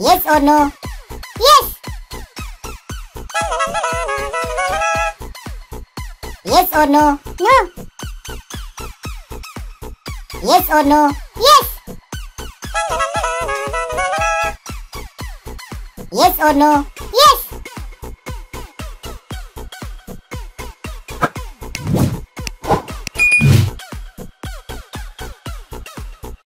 Yes or no? Yes! Yes or no? No! Yes or no? Yes! Yes or no?